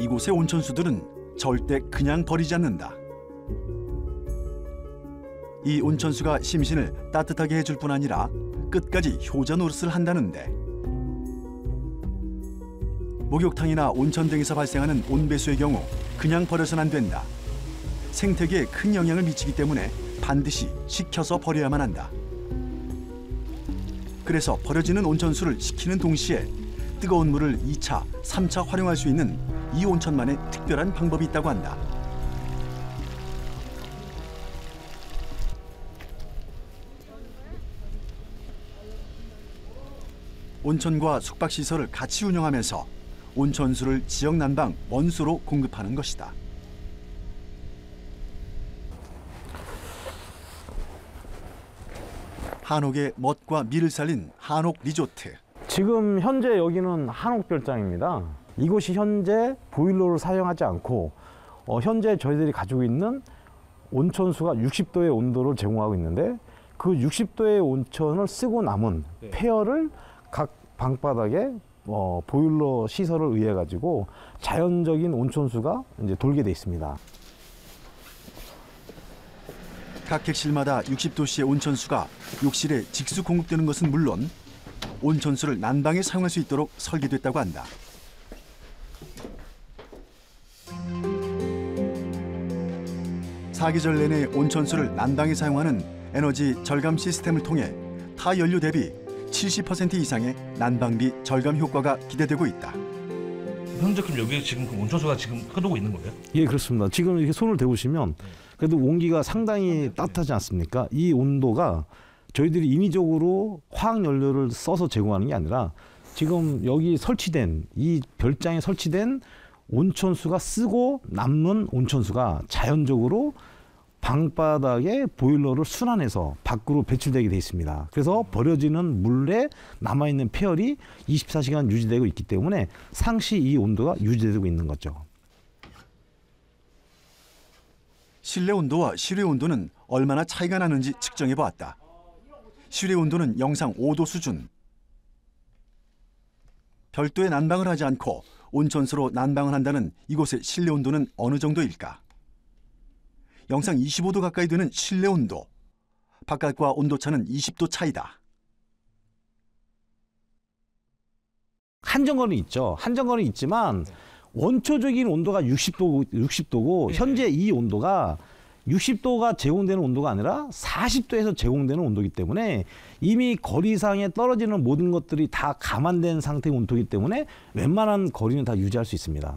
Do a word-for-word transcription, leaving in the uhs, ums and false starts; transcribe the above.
이곳의 온천수들은 절대 그냥 버리지 않는다. 이 온천수가 심신을 따뜻하게 해줄 뿐 아니라 끝까지 효자 노릇을 한다는데, 목욕탕이나 온천 등에서 발생하는 온배수의 경우 그냥 버려서는 안 된다. 생태계에 큰 영향을 미치기 때문에 반드시 식혀서 버려야만 한다. 그래서 버려지는 온천수를 식히는 동시에 뜨거운 물을 이 차, 삼 차 활용할 수 있는 이 온천만의 특별한 방법이 있다고 한다. 온천과 숙박시설을 같이 운영하면서 온천수를 지역 난방 원수로 공급하는 것이다. 한옥의 멋과 미를 살린 한옥 리조트. 지금 현재 여기는 한옥별장입니다. 이곳이 현재 보일러를 사용하지 않고 어, 현재 저희들이 가지고 있는 온천수가 육십 도의 온도를 제공하고 있는데, 그 육십 도의 온천을 쓰고 남은 폐열을 각 방바닥에 어, 보일러 시설을 의해 가지고 자연적인 온천수가 이제 돌게 돼 있습니다. 각 객실마다 육십 도씨의 온천수가 욕실에 직수 공급되는 것은 물론 온천수를 난방에 사용할 수 있도록 설계됐다고 한다. 사계절 내내 온천수를 난방에 사용하는 에너지 절감 시스템을 통해 타연료 대비 칠십 퍼센트 이상의 난방비 절감 효과가 기대되고 있다. 현재 그럼 여기 지금 그 온천수가 지금 흐르고 있는 거예요? 예, 그렇습니다. 지금 이렇게 손을 대보시면 그래도 온기가 상당히 따뜻하지 않습니까? 이 온도가 저희들이 인위적으로 화학연료를 써서 제공하는 게 아니라 지금 여기 설치된, 이 별장에 설치된 온천수가 쓰고 남는 온천수가 자연적으로 방바닥에 보일러를 순환해서 밖으로 배출되게 돼 있습니다. 그래서 버려지는 물에 남아있는 폐열이 이십사 시간 유지되고 있기 때문에 상시 이 온도가 유지되고 있는 거죠. 실내 온도와 실외 온도는 얼마나 차이가 나는지 측정해 보았다. 실외 온도는 영상 오 도 수준. 별도의 난방을 하지 않고 온천수로 난방을 한다는 이곳의 실내 온도는 어느 정도일까? 영상 이십오 도 가까이 되는 실내 온도. 바깥과 온도차는 이십 도 차이다. 한정거리는 있죠. 한정거리는 있지만 원초적인 온도가 육십 도, 육십 도고 현재 이 온도가 육십 도가 제공되는 온도가 아니라 사십 도에서 제공되는 온도이기 때문에 이미 거리상에 떨어지는 모든 것들이 다 감안된 상태의 온도이기 때문에 웬만한 거리는 다 유지할 수 있습니다.